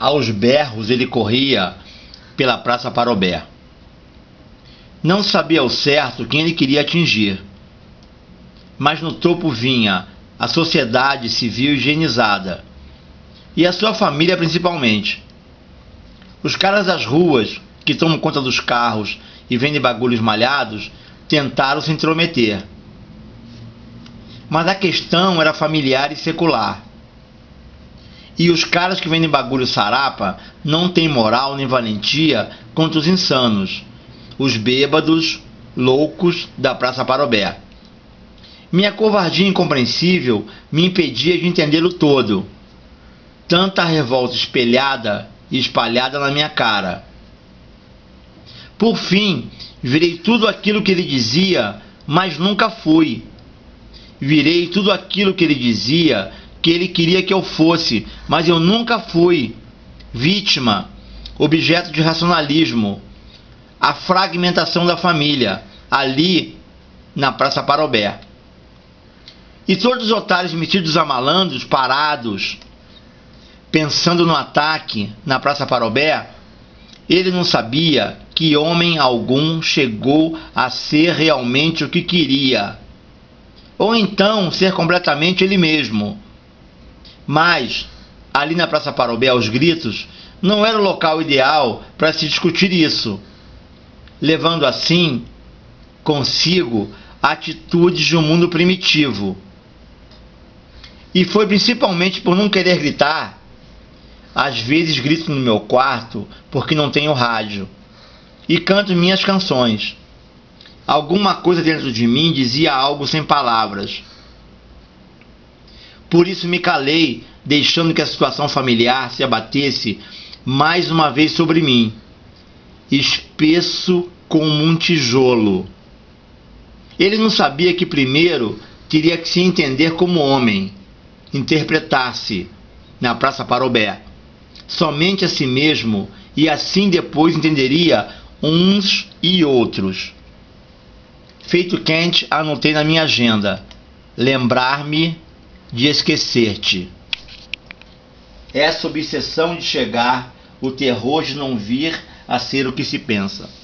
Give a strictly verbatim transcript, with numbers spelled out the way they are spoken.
aos berros ele corria pela Praça Parobé. Não sabia ao certo quem ele queria atingir, mas no topo vinha a sociedade civil higienizada, e a sua família principalmente. Os caras das ruas, que tomam conta dos carros e vendem bagulhos malhados, tentaram se intrometer. Mas a questão era familiar e secular. E os caras que vendem bagulho sarapa não têm moral nem valentia contra os insanos, os bêbados, loucos da Praça Parobé. Minha covardia incompreensível me impedia de entendê-lo todo. Tanta revolta espelhada e espalhada na minha cara. Por fim, virei tudo aquilo que ele dizia, mas nunca fui. Virei tudo aquilo que ele dizia, que ele queria que eu fosse, mas eu nunca fui. Vítima, objeto de racionalismo, a fragmentação da família, ali na Praça Parobé. E todos os otários metidos a malandros, parados, pensando no ataque na Praça Parobé, ele não sabia que homem algum chegou a ser realmente o que queria, ou então ser completamente ele mesmo. Mas, ali na Praça Parobé, aos gritos, não era o local ideal para se discutir isso, levando assim consigo atitudes de um mundo primitivo. E foi principalmente por não querer gritar. Às vezes grito no meu quarto porque não tenho rádio e canto minhas canções. Alguma coisa dentro de mim dizia algo sem palavras. Por isso me calei, deixando que a situação familiar se abatesse mais uma vez sobre mim, espesso como um tijolo. Ele não sabia que primeiro teria que se entender como homem, interpretar-se na Praça Parobé somente a si mesmo, e assim depois entenderia uns e outros. Feito Kant, anotei na minha agenda: lembrar-me de esquecer-te. Essa obsessão de chegar, o terror de não vir a ser o que se pensa.